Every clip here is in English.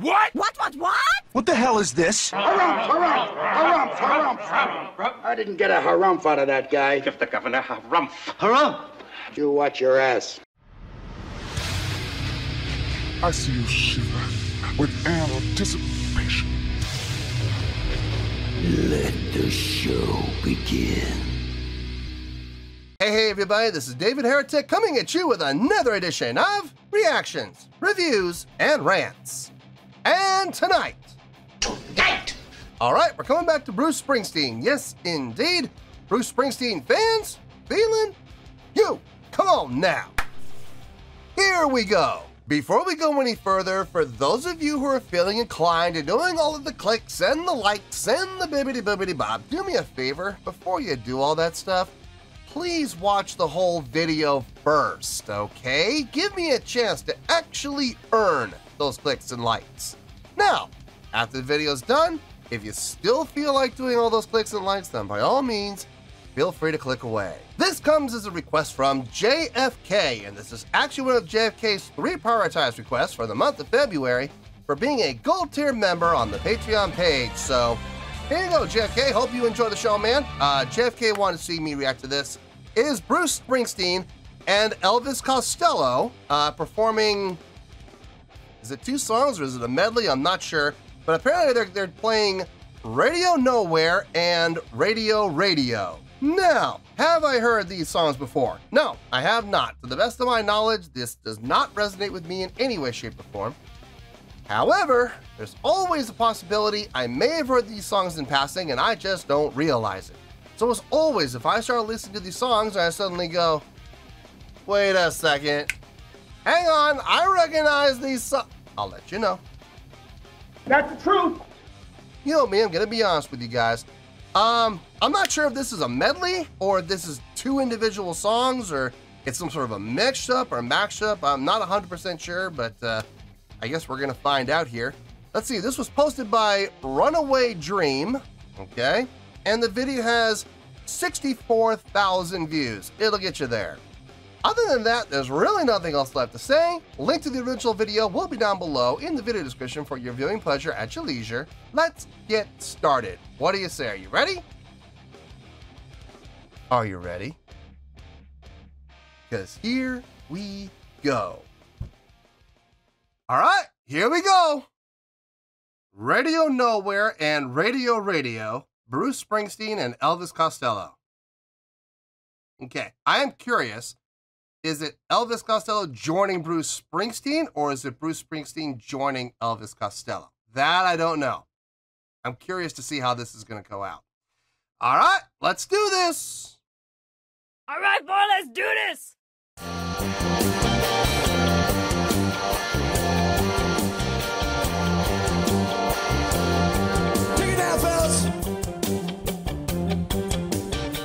What? What? What the hell is this? Harumph. I didn't get a harumph out of that guy. Give the governor harumph. Harumph. You watch your ass. I see you shiver with anticipation. Let the show begin. Hey everybody, this is David Heretic coming at you with another edition of Reactions, Reviews, and Rants. And tonight! Alright, we're coming back to Bruce Springsteen. Yes, indeed. Bruce Springsteen fans, feeling you. Come on now. Here we go. Before we go any further, for those of you who are feeling inclined to doing all of the clicks and the likes and the bibbidi-bobbidi-bob, do me a favor, before you do all that stuff, please watch the whole video first, okay? Give me a chance to actually earn those clicks and likes. Now, after the video's done, if you still feel like doing all those clicks and likes, then by all means, feel free to click away. This comes as a request from JFK, and this is actually one of JFK's 3 prioritized requests for the month of February for being a gold tier member on the Patreon page, so here you go, JFK. Hope you enjoy the show, man. JFK wanted to see me react to this. Is Bruce Springsteen and Elvis Costello performing, is it 2 songs or is it a medley? I'm not sure, but apparently they're playing Radio Nowhere and Radio Radio. Now, have I heard these songs before? No, I have not. To the best of my knowledge, this does not resonate with me in any way, shape, or form. However, there's always a possibility I may have heard these songs in passing and I just don't realize it. So as always, if I start listening to these songs and I suddenly go, wait a second, hang on, I recognize these songs, I'll let you know. That's the truth. You know me, I'm gonna be honest with you guys. I'm not sure if this is a medley or if this is 2 individual songs or it's some sort of a mix-up or mash-up. I'm not 100% sure, but I guess we're gonna find out here. Let's see, this was posted by Runaway Dream, okay? And the video has 64,000 views. It'll get you there. Other than that, there's really nothing else left to say. Link to the original video will be down below in the video description for your viewing pleasure at your leisure. Let's get started. What do you say? Are you ready? Are you ready? Because here we go. All right, here we go. Radio Nowhere and Radio Radio, Bruce Springsteen and Elvis Costello. Okay, I am curious, is it Elvis Costello joining Bruce Springsteen or is it Bruce Springsteen joining Elvis Costello? That I don't know. I'm curious to see how this is gonna go out. All right, let's do this. All right, boy, let's do this.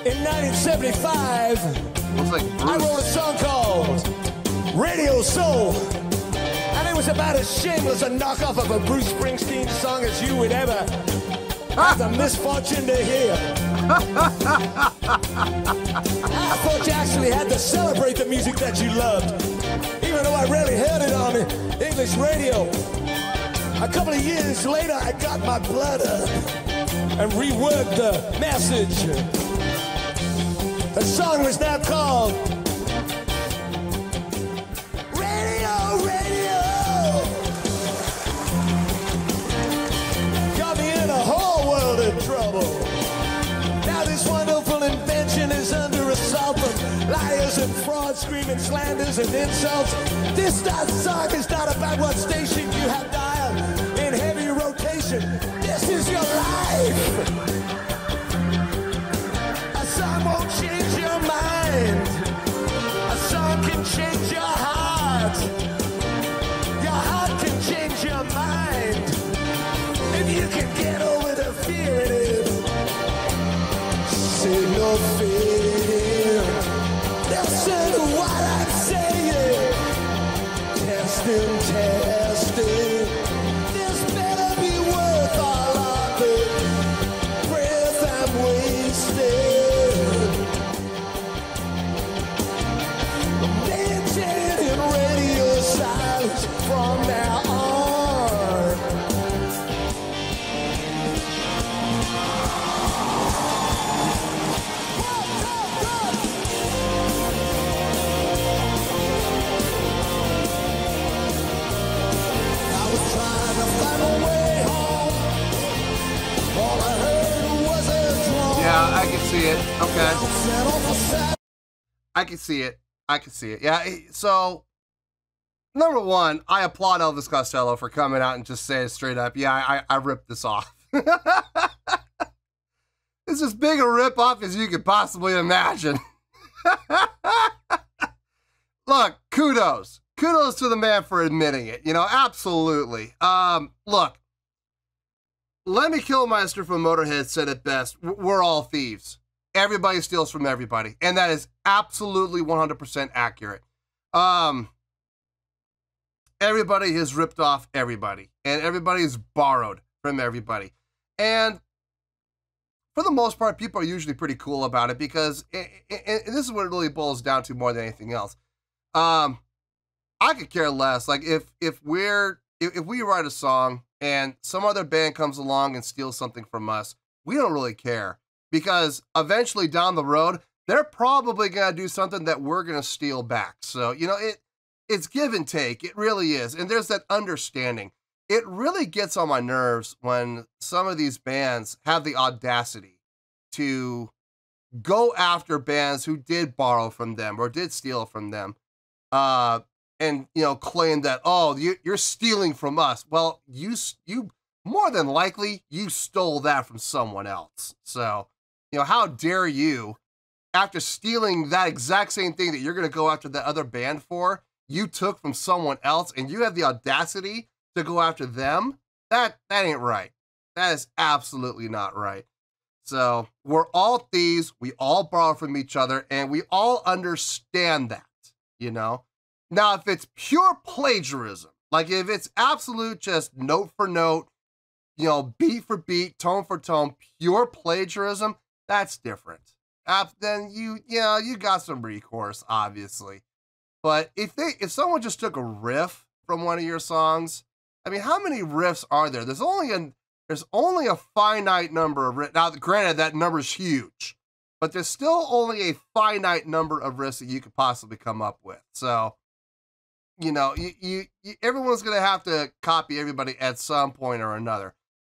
In 1975, looks like Bruce. I wrote a song called Radio Soul, and it was about as shameless a knockoff of a Bruce Springsteen song as you would ever have the misfortune to hear. I thought you actually had to celebrate the music that you loved, even though I rarely heard it on English radio. A couple of years later, I got my blood up and reworked the message. The song was now called Radio, Radio. Got me in a whole world of trouble. Now this wonderful invention is under assault from liars and frauds, screaming slanders and insults. This song is not about what station you have dialed in heavy rotation. This is your life. I won't change your mind. A song can change your heart. Your heart can change your mind. If you can get over the fear it is. Say no fear. Listen to what I'm saying. Testing, testing. Yeah, I can see it. Okay. I can see it. I can see it. Yeah, so... Number one, I applaud Elvis Costello for coming out and just saying straight up, yeah, I ripped this off. It's as big a rip-off as you could possibly imagine. Look, kudos. Kudos to the man for admitting it. You know, absolutely. Look, Lenny Killmeister from Motorhead said it best. We're all thieves. Everybody steals from everybody. And that is absolutely 100% accurate. Everybody has ripped off everybody, and everybody is borrowed from everybody. And for the most part, people are usually pretty cool about it because this is what it really boils down to more than anything else. I could care less. Like if we write a song and some other band comes along and steals something from us, we don't really care because eventually down the road, they're probably going to do something that we're going to steal back. So, you know, it's give and take. It really is. And there's that understanding. It really gets on my nerves when some of these bands have the audacity to go after bands who did borrow from them or did steal from them. And, you know, claim that, oh, you're stealing from us. Well, you more than likely, you stole that from someone else. So, you know, how dare you, after stealing that exact same thing that you're going to go after the other band for, you took from someone else and you have the audacity to go after them? That ain't right. That is absolutely not right. So we're all thieves. We all borrow from each other and we all understand that, you know? Now, if it's pure plagiarism, like if it's absolute, just note for note, you know, beat for beat, tone for tone, pure plagiarism, that's different. Then you got some recourse, obviously. But if someone just took a riff from one of your songs, I mean, how many riffs are there? There's only a finite number of riffs. Now, granted, that number's huge, but there's still only a finite number of riffs that you could possibly come up with. So, you know, everyone's going to have to copy everybody at some point or another,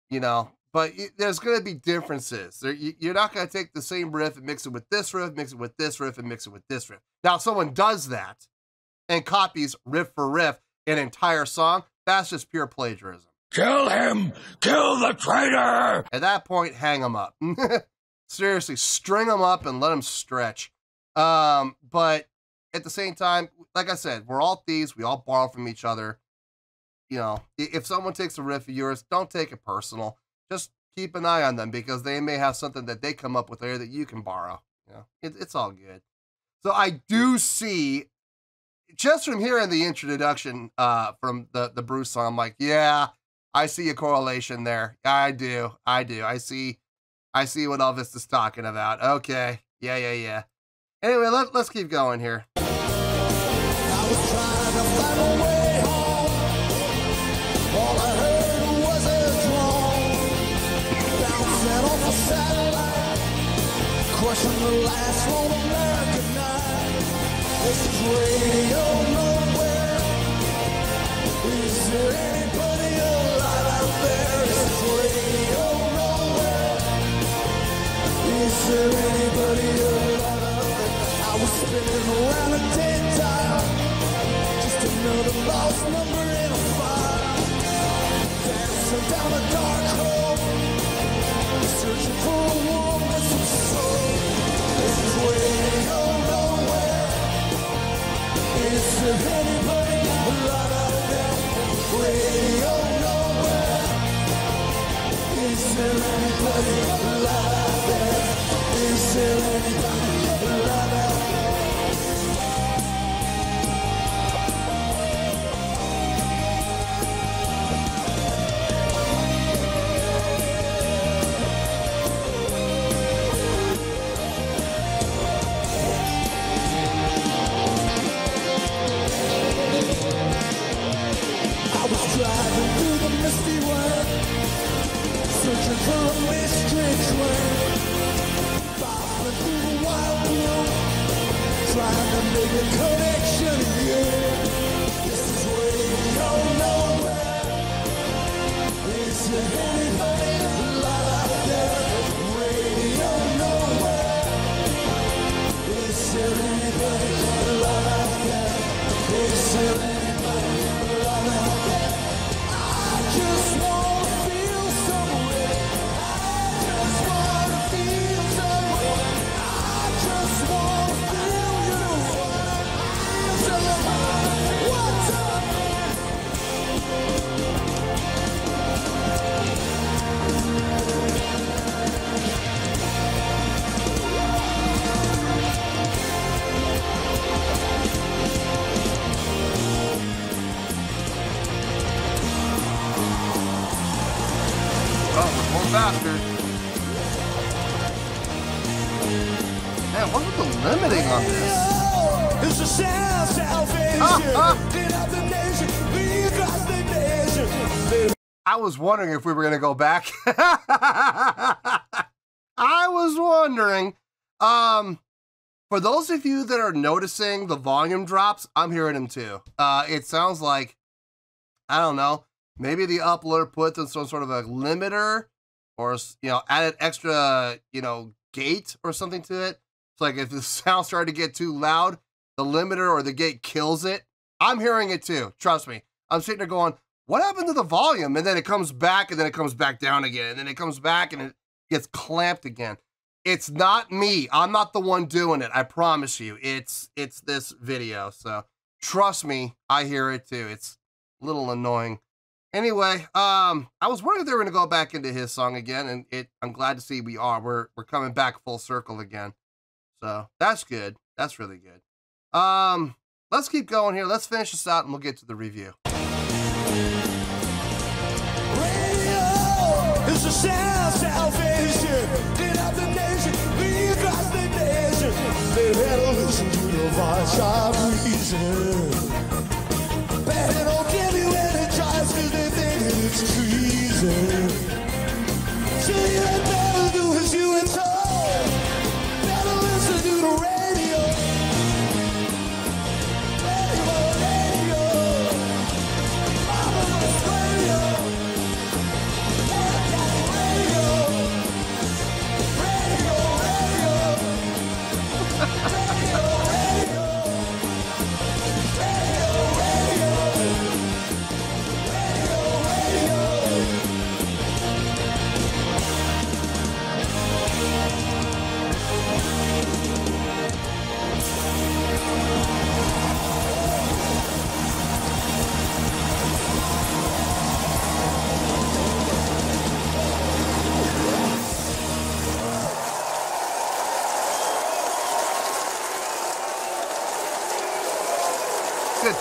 you know. But there's going to be differences. You're not going to take the same riff and mix it with this riff, mix it with this riff, and mix it with this riff. Now, if someone does that and copies riff for riff an entire song, that's just pure plagiarism. Kill him! Kill the traitor! At that point, hang him up. Seriously, string him up and let him stretch. But at the same time, like I said, we're all thieves. We all borrow from each other. You know, if someone takes a riff of yours, don't take it personal. Just keep an eye on them because they may have something that they come up with there that you can borrow. You know, it's all good. So I do see, just from hearing the introduction from the Bruce song, I'm like, yeah, I see a correlation there. I do. I see what Elvis is talking about. Okay. Yeah. Anyway, let's keep going here. I was trying to find a way home. All I heard crushing the last of American night. This is Radio Nowhere. Is there anybody alive out there? This is Radio Nowhere. Is there anybody alive out there? I was spinning around a dead dial, just another lost number in a fire. Dancing down a dark hole, searching for a warm missing soul. This is Radio Nowhere. Is there anybody alive out there? Radio Nowhere. Is there anybody alive out there? Is there anybody alive out connection, yeah. This is Radio Nowhere. More faster. Man, what was the limiting on this? It's a sound salvation. I was wondering if we were going to go back. I was wondering. For those of you that are noticing the volume drops, I'm hearing them too. It sounds like, I don't know, maybe the uploader puts in some sort of a limiter or, you know, added extra, you know, gate or something to it. It's like if the sound started to get too loud, the limiter or the gate kills it. I'm hearing it too. Trust me. I'm sitting there going, what happened to the volume? And then it comes back, and then it comes back down again, and then it comes back, and it gets clamped again. It's not me. I'm not the one doing it. I promise you. It's this video. So trust me, I hear it too. It's a little annoying. Anyway, I was wondering if they were going to go back into his song again, and I'm glad to see we are. We're coming back full circle again. So that's good. That's really good. Let's keep going here. Let's finish this out, and we'll get to the review. Radio is the sound salvation. Get out the nation, we got the nation. They better listen to the voice of reason. Better don't give you any choice, cause they think it's treason. So you better do as you were told. Better listen to the radio.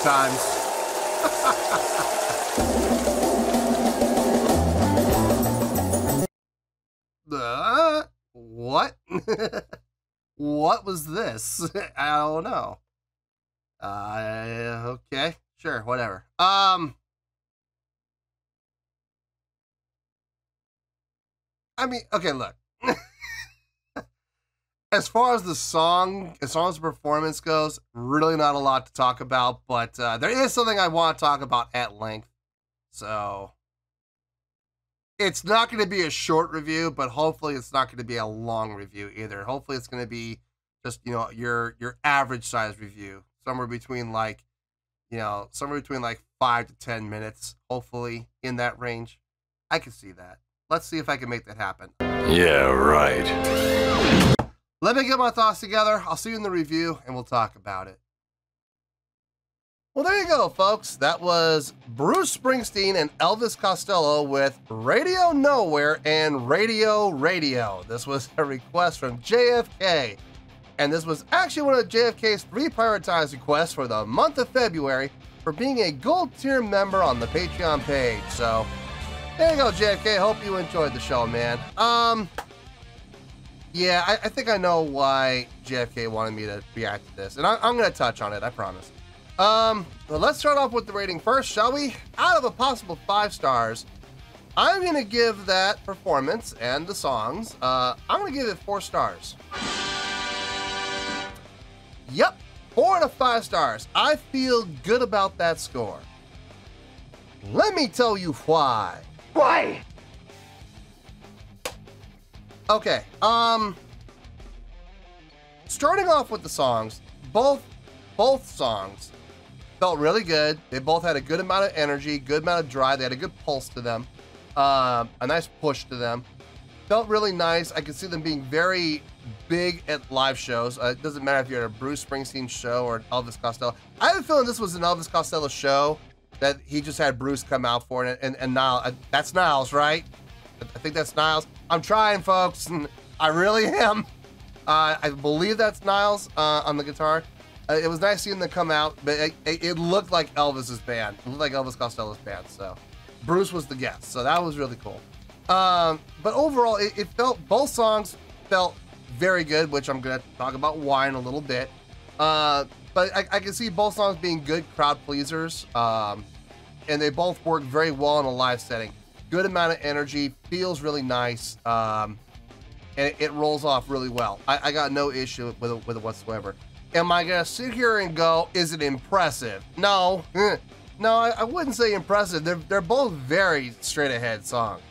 Times. What? What was this? I don't know. Okay, sure, whatever. I mean, okay, look. As far as the song, as far as the performance goes, really not a lot to talk about, but there is something I want to talk about at length. So, it's not going to be a short review, but hopefully it's not going to be a long review either. Hopefully it's going to be just, you know, your average size review, somewhere between like, you know, somewhere between like 5 to 10 minutes, hopefully in that range. I can see that. Let's see if I can make that happen. Yeah, right. Let me get my thoughts together. I'll see you in the review, and we'll talk about it. Well, there you go, folks. That was Bruce Springsteen and Elvis Costello with Radio Nowhere and Radio Radio. This was a request from JFK, and this was actually one of JFK's 3 prioritized requests for the month of February for being a gold tier member on the Patreon page. So there you go, JFK. Hope you enjoyed the show, man. Yeah, I think I know why JFK wanted me to react to this, and I'm going to touch on it, I promise. But let's start off with the rating first, shall we? Out of a possible 5 stars, I'm going to give that performance and the songs, I'm going to give it 4 stars. Yep, 4 out of 5 stars. I feel good about that score. Let me tell you why. Why? Okay, starting off with the songs, both songs felt really good. They both had a good amount of energy, good amount of drive. They had a good pulse to them, a nice push to them. Felt really nice. I could see them being very big at live shows. It doesn't matter if you're at a Bruce Springsteen show or an Elvis Costello. I have a feeling this was an Elvis Costello show that he just had Bruce come out for, and Niles, that's Niles, right? I think that's Niles. I'm trying, folks, and I really am. I believe that's Niles on the guitar. It was nice seeing them come out, but it looked like Elvis's band. It looked like Elvis Costello's band, so Bruce was the guest, so that was really cool. But overall, it felt, both songs felt very good, which I'm going to talk about why in a little bit. But I can see both songs being good crowd pleasers, and they both work very well in a live setting. Good amount of energy, feels really nice, and it rolls off really well. I got no issue with it whatsoever. Am I going to sit here and go, is it impressive? No. No, I wouldn't say impressive. They're both very straight-ahead songs.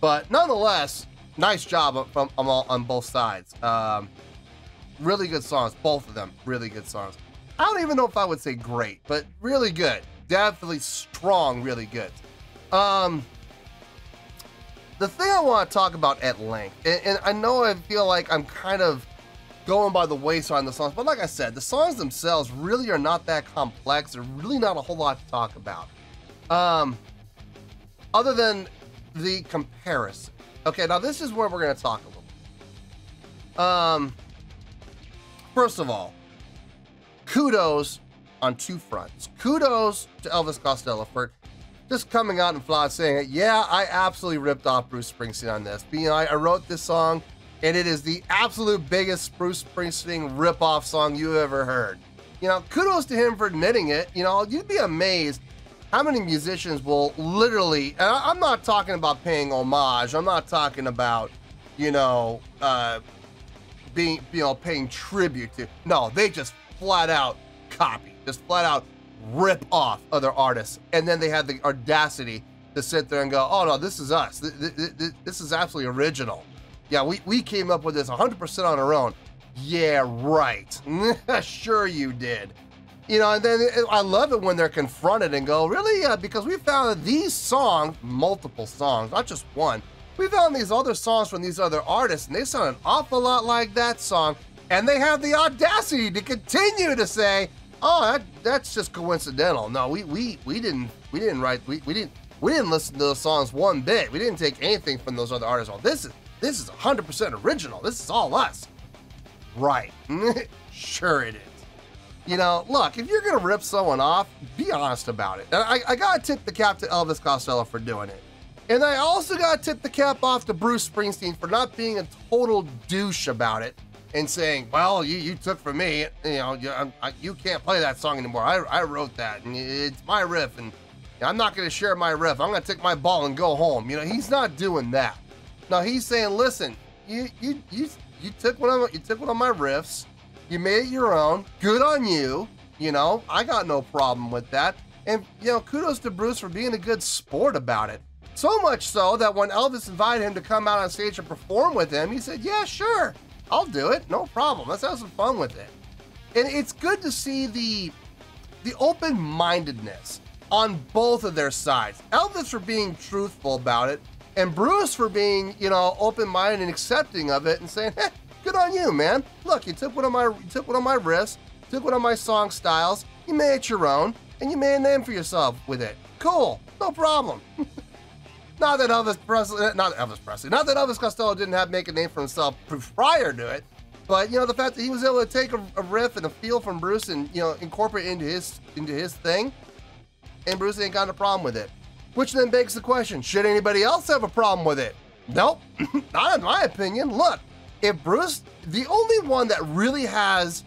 But nonetheless, nice job on both sides. Really good songs, both of them. Really good songs. I don't even know if I would say great, but really good. Definitely strong, really good. The thing I want to talk about at length, and I know I feel like I'm kind of going by the wayside on the songs, but like I said, the songs themselves really are not that complex. There's really not a whole lot to talk about. Other than the comparison. Okay, now this is where we're going to talk a little bit. First of all, kudos on two fronts. Kudos to Elvis Costello for just coming out and flat saying, yeah, I absolutely ripped off Bruce Springsteen on this. I wrote this song, and it is the absolute biggest Bruce Springsteen ripoff song you ever heard. You know, kudos to him for admitting it. You know, you'd be amazed how many musicians will literally, and I'm not talking about paying homage. I'm not talking about, you know, paying tribute to. No, they just flat out copy, just flat out rip off other artists, and then they have the audacity to sit there and go, oh no, this is us, this is absolutely original. Yeah, we came up with this 100% on our own. Yeah, right. Sure you did. You know, and then I love it when they're confronted and go, really? Yeah, because we found these songs, multiple songs, not just one, we found these other songs from these other artists, and they sound an awful lot like that song, and they have the audacity to continue to say, oh, that's just coincidental. No, we didn't write, we didn't listen to those songs one bit. We didn't take anything from those other artists. Well, this is 100% original. This is all us. Right. Sure it is. You know, look, if you're going to rip someone off, be honest about it. And I got to tip the cap to Elvis Costello for doing it. And I also got to tip the cap off to Bruce Springsteen for not being a total douche about it and saying, well, you took from me, you know, you can't play that song anymore. I wrote that, and it's my riff, and I'm not going to share my riff. I'm going to take my ball and go home. You know, he's not doing that. No, he's saying, listen, you took one of my riffs. You made it your own. Good on you. You know, I got no problem with that. And, you know, kudos to Bruce for being a good sport about it. So much so that when Elvis invited him to come out on stage and perform with him, he said, yeah, sure, I'll do it. No problem. Let's have some fun with it. And it's good to see the open-mindedness on both of their sides. Elvis for being truthful about it, and Bruce for being, you know, open-minded and accepting of it and saying, hey, good on you, man. Look, you took one of my riffs, took one of my song styles, you made it your own, and you made a name for yourself with it. Cool, no problem. Not that Elvis Costello didn't make a name for himself prior to it, but you know, the fact that he was able to take a riff and a feel from Bruce and, you know, incorporate it into his thing, and Bruce ain't got a problem with it. Which then begs the question, should anybody else have a problem with it? Nope, not in my opinion. Look, if Bruce, the only one that really has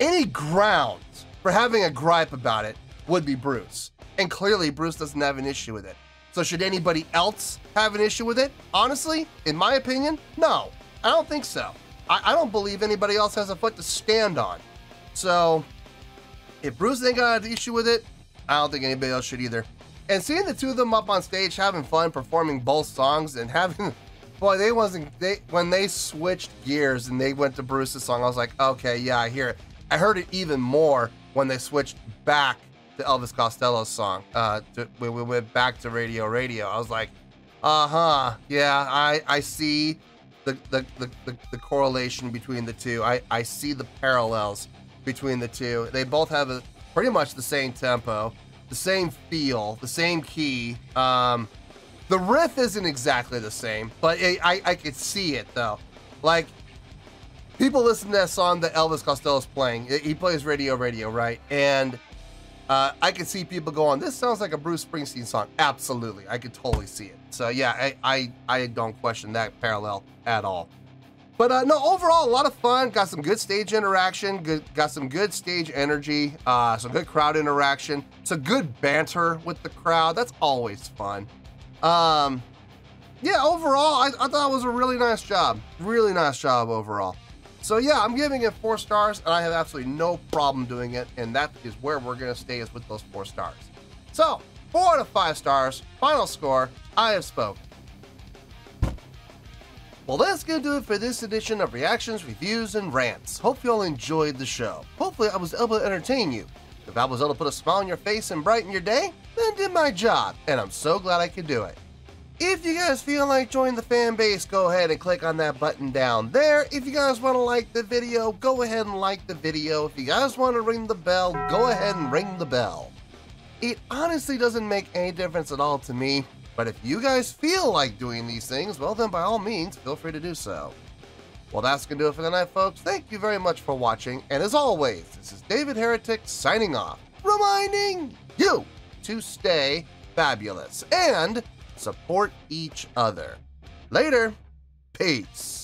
any grounds for having a gripe about it would be Bruce. And clearly Bruce doesn't have an issue with it. So should anybody else have an issue with it? Honestly, in my opinion, no. I don't think so. I don't believe anybody else has a foot to stand on. So if Bruce ain't got an issue with it, I don't think anybody else should either. And seeing the two of them up on stage having fun, performing both songs and having... Boy, when they switched gears and they went to Bruce's song, I was like, okay, yeah, I hear it. I heard it even more when they switched back to Elvis Costello's song. We went back to Radio Radio. I was like, uh-huh, yeah, I see the correlation between the two. I see the parallels between the two. They both have pretty much the same tempo, the same feel, the same key. The riff isn't exactly the same, but I could see it, though. Like, people listen to that song that Elvis Costello's playing. He plays Radio Radio, right? And I could see people go on, this sounds like a Bruce Springsteen song. Absolutely, I could totally see it. So yeah, I don't question that parallel at all. But no, overall, a lot of fun. Got some good stage interaction. Got some good stage energy. Some good crowd interaction. Some good banter with the crowd. That's always fun. Yeah, overall, I thought it was a really nice job. Really nice job overall. So yeah, I'm giving it 4 stars, and I have absolutely no problem doing it. And that is where we're gonna stay, is with those 4 stars. So 4 out of 5 stars, final score. I have spoken. Well, that's going to do it for this edition of Reactions, Reviews, and Rants. Hope you all enjoyed the show. Hopefully I was able to entertain you. If I was able to put a smile on your face and brighten your day, then did my job, and I'm so glad I could do it. If you guys feel like joining the fan base, go ahead and click on that button down there. If you guys want to like the video, go ahead and like the video. If you guys want to ring the bell, go ahead and ring the bell. It honestly doesn't make any difference at all to me. But if you guys feel like doing these things, well then by all means, feel free to do so. Well, that's going to do it for the night, folks. Thank you very much for watching, and as always, this is David Heretic signing off, reminding you to stay fabulous and support each other. Later, peace.